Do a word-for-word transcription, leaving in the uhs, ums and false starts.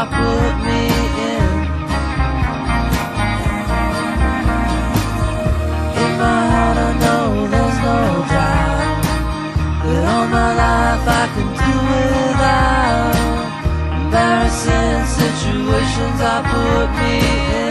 y'all put me in. In my heart I know there's no doubt that all my life I can do without. Embarrassing situations I put me in.